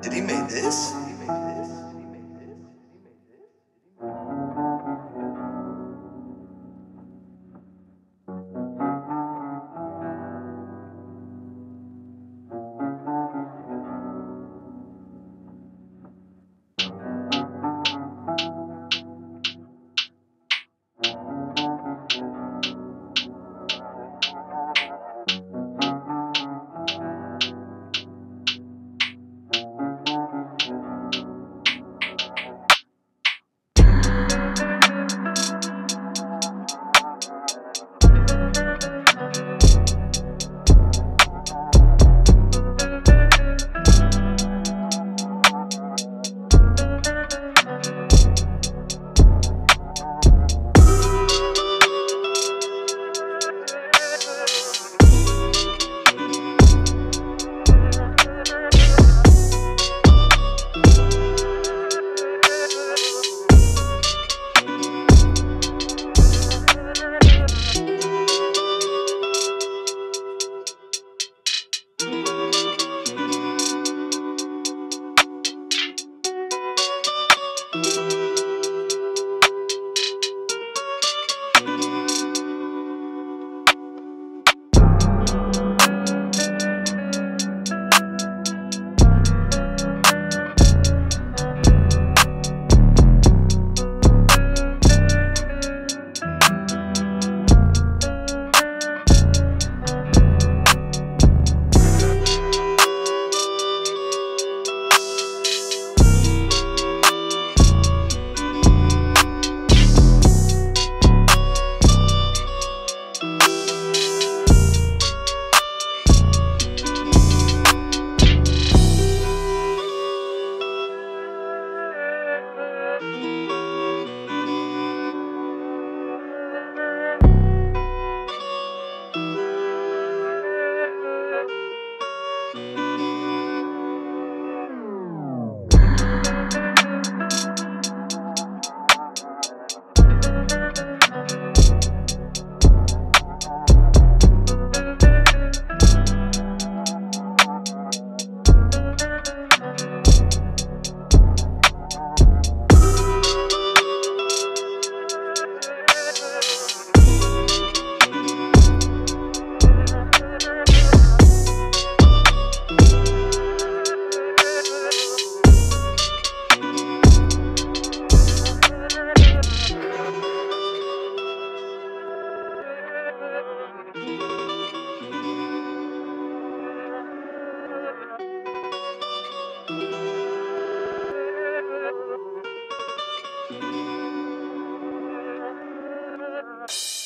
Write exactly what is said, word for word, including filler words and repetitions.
Did he make this? You